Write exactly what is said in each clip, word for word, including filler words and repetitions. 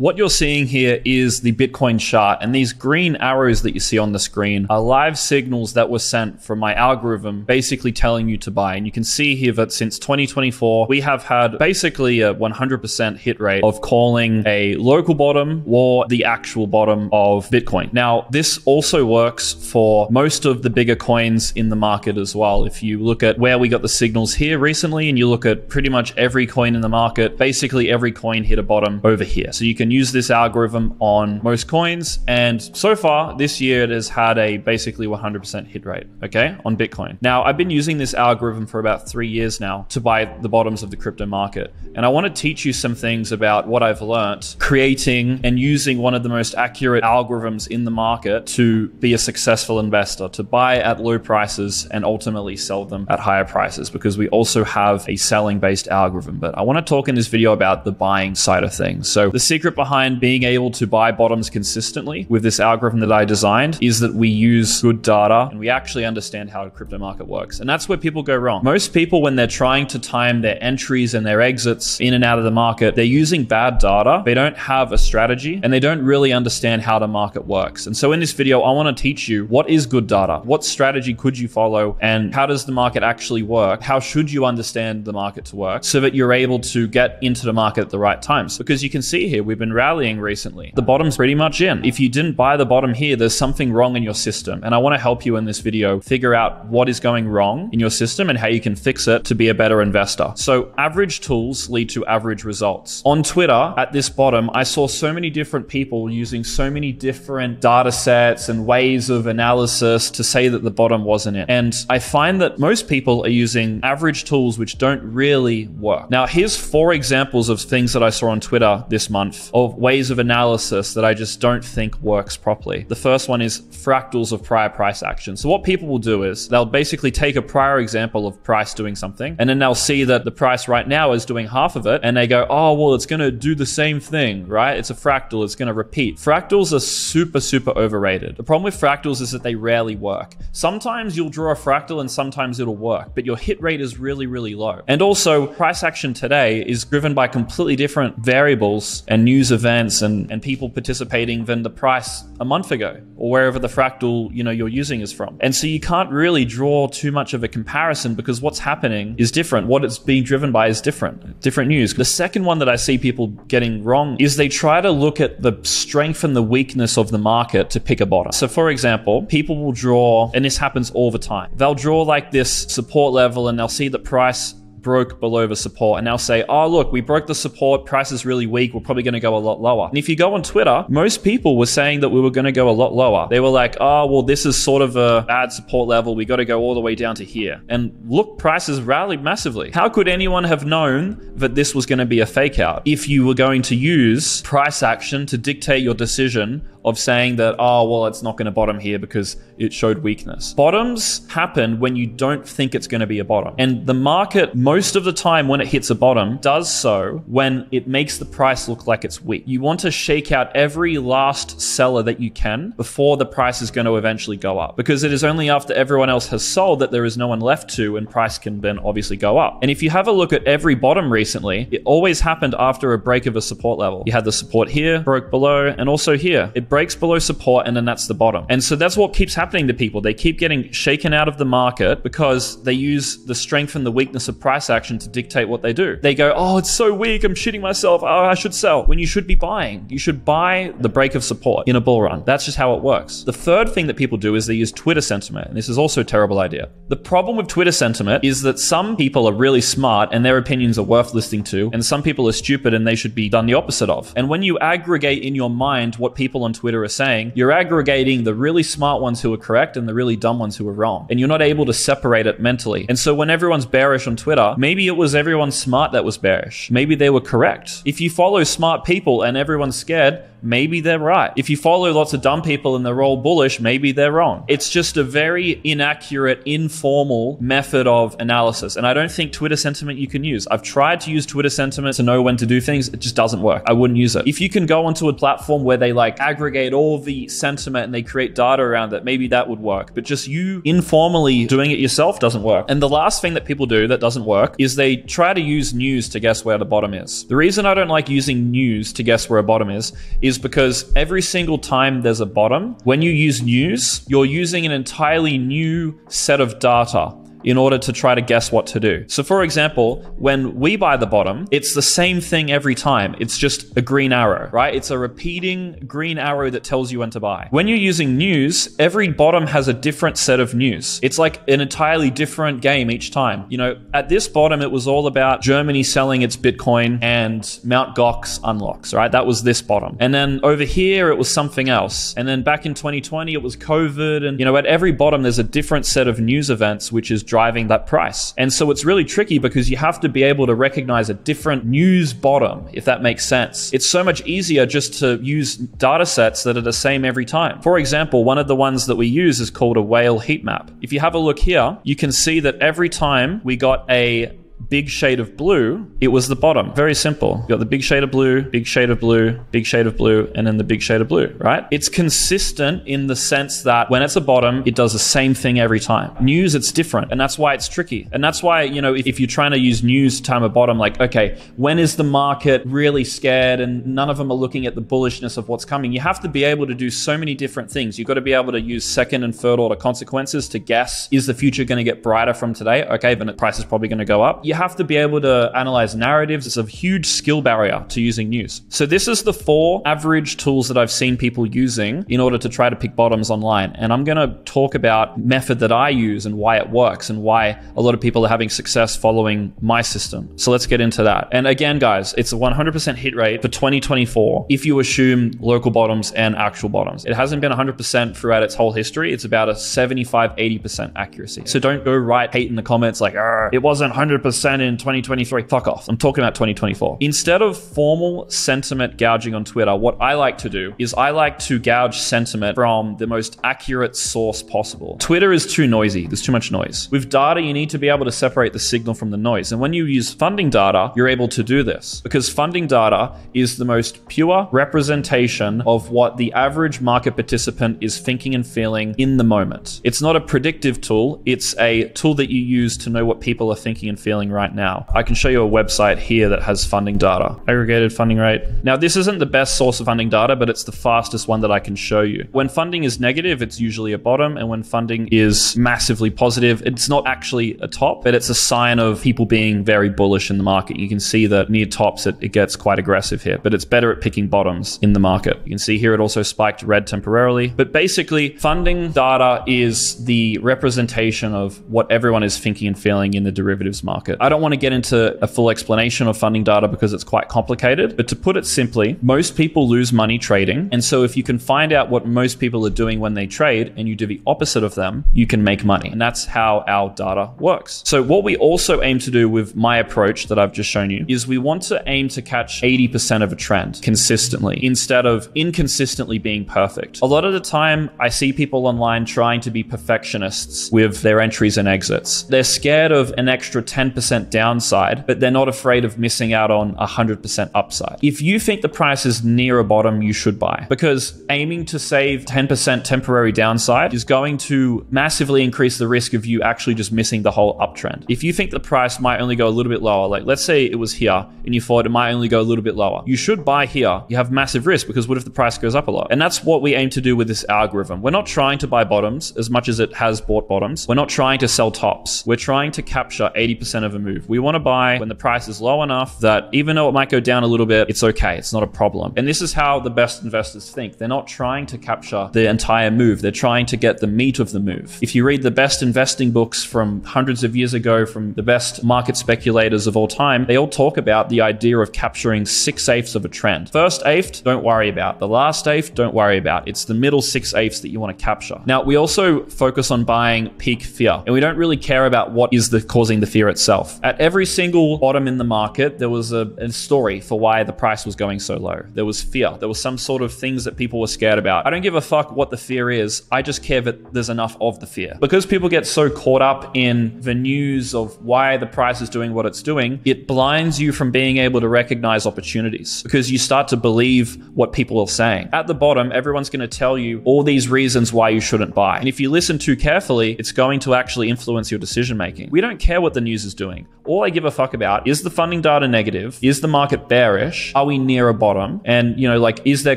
What you're seeing here is the Bitcoin chart, and these green arrows that you see on the screen are live signals that were sent from my algorithm basically telling you to buy. And you can see here that since twenty twenty-four, we have had basically a one hundred percent hit rate of calling a local bottom or the actual bottom of Bitcoin. Now, this also works for most of the bigger coins in the market as well. If you look at where we got the signals here recently, and you look at pretty much every coin in the market, basically every coin hit a bottom over here. So you can use this algorithm on most coins, and so far this year it has had a basically one hundred percent hit rate, okay, on Bitcoin. Now, I've been using this algorithm for about three years now to buy the bottoms of the crypto market, and I want to teach you some things about what I've learned creating and using one of the most accurate algorithms in the market to be a successful investor, to buy at low prices and ultimately sell them at higher prices, because we also have a selling based algorithm. But I want to talk in this video about the buying side of things. So the secret behind being able to buy bottoms consistently with this algorithm that I designed is that we use good data and we actually understand how the crypto market works. And that's where people go wrong. Most people, when they're trying to time their entries and their exits in and out of the market, they're using bad data. They don't have a strategy and they don't really understand how the market works. And so in this video, I want to teach you, what is good data? What strategy could you follow? And how does the market actually work? How should you understand the market to work so that you're able to get into the market at the right times? Because you can see here, we've been rallying recently. The bottom's pretty much in. If you didn't buy the bottom here, there's something wrong in your system. And I want to help you in this video figure out what is going wrong in your system and how you can fix it to be a better investor. So average tools lead to average results. On Twitter, at this bottom, I saw so many different people using so many different data sets and ways of analysis to say that the bottom wasn't in. And I find that most people are using average tools which don't really work. Now, here's four examples of things that I saw on Twitter this month, of ways of analysis that I just don't think works properly. The first one is fractals of prior price action. So what people will do is they'll basically take a prior example of price doing something, and then they'll see that the price right now is doing half of it, and they go, oh, well, it's going to do the same thing, right? It's a fractal. It's going to repeat. Fractals are super, super overrated. The problem with fractals is that they rarely work. Sometimes you'll draw a fractal and sometimes it'll work, but your hit rate is really, really low. And also, price action today is driven by completely different variables and news events and, and people participating than the price a month ago, or wherever the fractal, you know, you're using is from. And so you can't really draw too much of a comparison because what's happening is different. What it's being driven by is different, different news. The second one that I see people getting wrong is they try to look at the strength and the weakness of the market to pick a bottom. So for example, people will draw, and this happens all the time, they'll draw like this support level and they'll see the price broke below the support, and they'll say, oh, look, we broke the support, price is really weak, we're probably going to go a lot lower. And if you go on Twitter, most people were saying that we were going to go a lot lower. They were like, oh, well, this is sort of a bad support level, we got to go all the way down to here. And look, prices rallied massively. How could anyone have known that this was going to be a fake out if you were going to use price action to dictate your decision of saying that, oh, well, it's not going to bottom here because it showed weakness? Bottoms happen when you don't think it's going to be a bottom. And the market, most of the time when it hits a bottom, does so when it makes the price look like it's weak. You want to shake out every last seller that you can before the price is going to eventually go up, because it is only after everyone else has sold that there is no one left to, and price can then obviously go up. And if you have a look at every bottom recently, it always happened after a break of a support level. You had the support here, broke below, and also here. It breaks below support, and then that's the bottom. And so that's what keeps happening to people. They keep getting shaken out of the market because they use the strength and the weakness of price action to dictate what they do. They go, oh, it's so weak, I'm shitting myself, oh, I should sell, when you should be buying. You should buy the break of support in a bull run. That's just how it works. The third thing that people do is they use Twitter sentiment, and this is also a terrible idea. The problem with Twitter sentiment is that some people are really smart and their opinions are worth listening to, and some people are stupid and they should be done the opposite of. And when you aggregate in your mind what people on Twitter Twitter are saying, you're aggregating the really smart ones who are correct and the really dumb ones who are wrong. And you're not able to separate it mentally. And so when everyone's bearish on Twitter, maybe it was everyone smart that was bearish. Maybe they were correct. If you follow smart people and everyone's scared, maybe they're right. If you follow lots of dumb people and they're all bullish, maybe they're wrong. It's just a very inaccurate, informal method of analysis. And I don't think Twitter sentiment you can use. I've tried to use Twitter sentiment to know when to do things. It just doesn't work. I wouldn't use it. If you can go onto a platform where they like aggregate aggregate all the sentiment and they create data around it, maybe that would work. But just you informally doing it yourself doesn't work. And the last thing that people do that doesn't work is they try to use news to guess where the bottom is. The reason I don't like using news to guess where a bottom is, is because every single time there's a bottom, when you use news, you're using an entirely new set of data in order to try to guess what to do. So for example, when we buy the bottom, it's the same thing every time. It's just a green arrow, right? It's a repeating green arrow that tells you when to buy. When you're using news, every bottom has a different set of news. It's like an entirely different game each time. You know, at this bottom, it was all about Germany selling its Bitcoin and Mount Gox unlocks, right? That was this bottom. And then over here, it was something else. And then back in twenty twenty, it was COVID. And you know, at every bottom, there's a different set of news events, which is driving that price. And so it's really tricky because you have to be able to recognize a different news bottom, if that makes sense. It's so much easier just to use data sets that are the same every time. For example, one of the ones that we use is called a whale heat map. If you have a look here, you can see that every time we got a big shade of blue, it was the bottom. Very simple. You got the big shade of blue, big shade of blue, big shade of blue, and then the big shade of blue, right? It's consistent in the sense that when it's a bottom, it does the same thing every time. News, it's different. And that's why it's tricky. And that's why, you know, if, if you're trying to use news to time a bottom, like, okay, when is the market really scared? And none of them are looking at the bullishness of what's coming. You have to be able to do so many different things. You've got to be able to use second and third order consequences to guess, is the future going to get brighter from today? Okay, then the price is probably going to go up. You have to be able to analyze narratives. It's a huge skill barrier to using news. So this is the four average tools that I've seen people using in order to try to pick bottoms online. And I'm going to talk about the method that I use and why it works and why a lot of people are having success following my system. So let's get into that. And again, guys, it's a one hundred percent hit rate for twenty twenty-four if you assume local bottoms and actual bottoms. It hasn't been one hundred percent throughout its whole history. It's about a seventy-five, eighty percent accuracy. So don't go write hate in the comments like, it wasn't one hundred percent in twenty twenty-three. Fuck off. I'm talking about twenty twenty-four. Instead of formal sentiment gouging on Twitter, what I like to do is I like to gouge sentiment from the most accurate source possible. Twitter is too noisy. There's too much noise. With data, you need to be able to separate the signal from the noise. And when you use funding data, you're able to do this because funding data is the most pure representation of what the average market participant is thinking and feeling in the moment. It's not a predictive tool. It's a tool that you use to know what people are thinking and feeling right now. I can show you a website here that has funding data, aggregated funding rate. Now, this isn't the best source of funding data, but it's the fastest one that I can show you. When funding is negative, it's usually a bottom. And when funding is massively positive, it's not actually a top, but it's a sign of people being very bullish in the market. You can see that near tops, it, it gets quite aggressive here, but it's better at picking bottoms in the market. You can see here, it also spiked red temporarily, but basically funding data is the representation of what everyone is thinking and feeling in the derivatives market. I don't want to get into a full explanation of funding data because it's quite complicated, but to put it simply, most people lose money trading. And so if you can find out what most people are doing when they trade and you do the opposite of them, you can make money. And that's how our data works. So what we also aim to do with my approach that I've just shown you is we want to aim to catch eighty percent of a trend consistently instead of inconsistently being perfect. A lot of the time I see people online trying to be perfectionists with their entries and exits. They're scared of an extra ten percent downside, but they're not afraid of missing out on one hundred percent upside. If you think the price is near a bottom, you should buy because aiming to save ten percent temporary downside is going to massively increase the risk of you actually just missing the whole uptrend. If you think the price might only go a little bit lower, like let's say it was here and you thought it might only go a little bit lower, you should buy here. You have massive risk because what if the price goes up a lot? And that's what we aim to do with this algorithm. We're not trying to buy bottoms as much as it has bought bottoms. We're not trying to sell tops. We're trying to capture eighty percent of a move. We want to buy when the price is low enough that even though it might go down a little bit, it's okay. It's not a problem. And this is how the best investors think. They're not trying to capture the entire move. They're trying to get the meat of the move. If you read the best investing books from hundreds of years ago, from the best market speculators of all time, they all talk about the idea of capturing six eighths of a trend. First eighth, don't worry about. The last eighth, don't worry about. It's the middle six eighths that you want to capture. Now, we also focus on buying peak fear, and we don't really care about what is the causing the fear itself. itself. At every single bottom in the market, there was a, a story for why the price was going so low. There was fear. There was some sort of things that people were scared about. I don't give a fuck what the fear is. I just care that there's enough of the fear. Because people get so caught up in the news of why the price is doing what it's doing, it blinds you from being able to recognize opportunities because you start to believe what people are saying. At the bottom, everyone's going to tell you all these reasons why you shouldn't buy. And if you listen too carefully, it's going to actually influence your decision making. We don't care what the news is doing. All I give a fuck about is the funding data negative? Is the market bearish? Are we near a bottom? And, you know, like, is there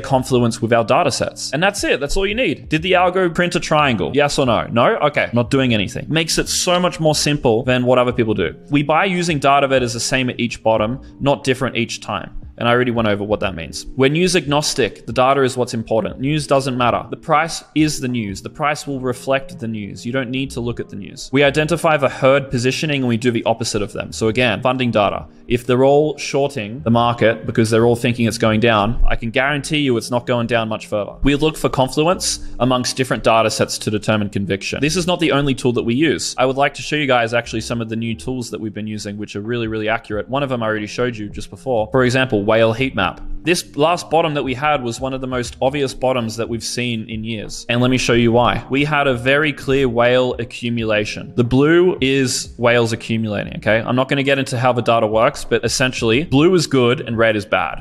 confluence with our data sets? And that's it. That's all you need. Did the algo print a triangle? Yes or no? No? Okay. Not doing anything. Makes it so much more simple than what other people do. We buy using data that is the same at each bottom, not different each time. And I already went over what that means. We're news agnostic. The data is what's important. News doesn't matter. The price is the news. The price will reflect the news. You don't need to look at the news. We identify the herd positioning and we do the opposite of them. So again, funding data. If they're all shorting the market because they're all thinking it's going down, I can guarantee you it's not going down much further. We look for confluence amongst different data sets to determine conviction. This is not the only tool that we use. I would like to show you guys actually some of the new tools that we've been using, which are really, really accurate. One of them I already showed you just before. For example, whale heat map. This last bottom that we had was one of the most obvious bottoms that we've seen in years. And let me show you why. We had a very clear whale accumulation. The blue is whales accumulating, okay? I'm not going to get into how the data works, but essentially blue is good and red is bad.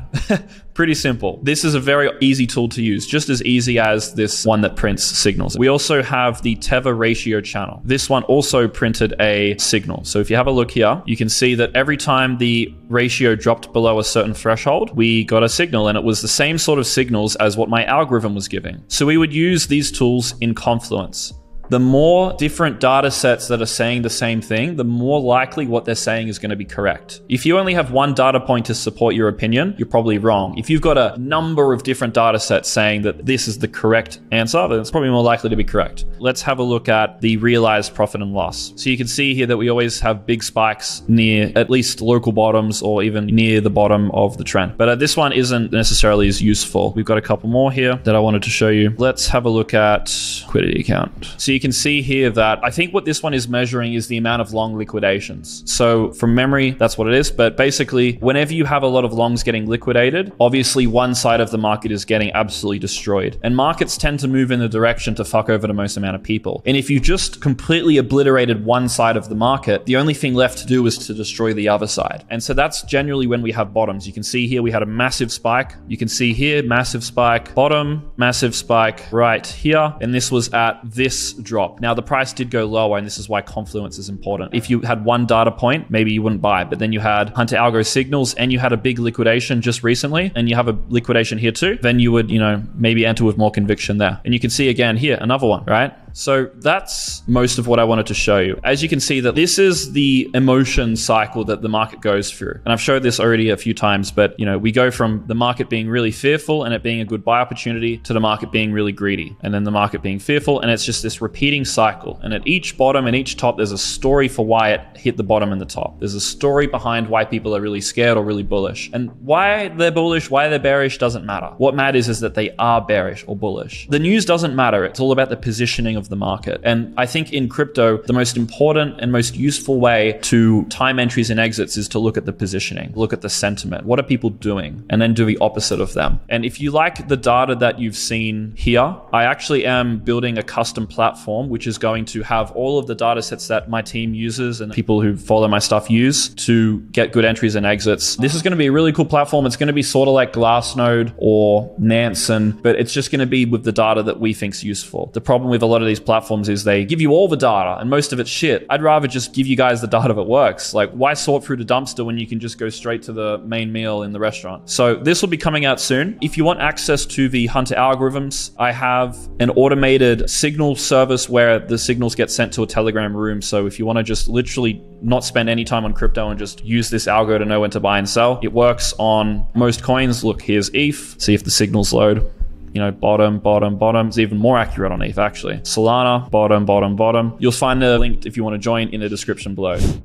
Pretty simple. This is a very easy tool to use, just as easy as this one that prints signals. We also have the Tether ratio channel. This one also printed a signal. So if you have a look here, you can see that every time the ratio dropped below a certain threshold, we got a signal, and it was the same sort of signals as what my algorithm was giving. So we would use these tools in confluence. The more different data sets that are saying the same thing, the more likely what they're saying is going to be correct. If you only have one data point to support your opinion, you're probably wrong. If you've got a number of different data sets saying that this is the correct answer, then it's probably more likely to be correct. Let's have a look at the realized profit and loss. So you can see here that we always have big spikes near at least local bottoms or even near the bottom of the trend. But uh, this one isn't necessarily as useful. We've got a couple more here that I wanted to show you. Let's have a look at liquidity account. So you can see here that I think what this one is measuring is the amount of long liquidations. So from memory, that's what it is. But basically, whenever you have a lot of longs getting liquidated, obviously one side of the market is getting absolutely destroyed. And markets tend to move in the direction to fuck over the most amount of people. And if you just completely obliterated one side of the market, the only thing left to do is to destroy the other side. And so that's generally when we have bottoms. You can see here, we had a massive spike. You can see here, massive spike, bottom, massive spike right here. And this was at this drop. Now the price did go lower, and this is why confluence is important. If you had one data point, maybe you wouldn't buy, but then you had Hunter algo signals and you had a big liquidation just recently, and you have a liquidation here too, then you would, you know, maybe enter with more conviction there. And you can see again here, another one, right? So that's most of what I wanted to show you. As you can see, that this is the emotion cycle that the market goes through. And I've showed this already a few times, but you know, we go from the market being really fearful and it being a good buy opportunity to the market being really greedy, and then the market being fearful. And it's just this repeating cycle. And at each bottom and each top, there's a story for why it hit the bottom and the top. There's a story behind why people are really scared or really bullish, and why they're bullish, why they're bearish doesn't matter. What matters is that they are bearish or bullish. The news doesn't matter. It's all about the positioning of the market. And I think in crypto, the most important and most useful way to time entries and exits is to look at the positioning, look at the sentiment. What are people doing? And then do the opposite of them. And if you like the data that you've seen here, I actually am building a custom platform, which is going to have all of the data sets that my team uses and people who follow my stuff use to get good entries and exits. This is going to be a really cool platform. It's going to be sort of like Glassnode or Nansen, but it's just going to be with the data that we think is useful. The problem with a lot of these These platforms is they give you all the data and most of it's shit. I'd rather just give you guys the data that works. Like, why sort through the dumpster when you can just go straight to the main meal in the restaurant? So this will be coming out soon. If you want access to the Hunter algorithms, I have an automated signal service where the signals get sent to a Telegram room. So if you want to just literally not spend any time on crypto and just use this algo to know when to buy and sell, it works on most coins. Look, here's E T H. See if the signals load. You know, bottom, bottom, bottom. It's even more accurate on E T H, actually. Solana, bottom, bottom, bottom. You'll find the link if you want to join in the description below.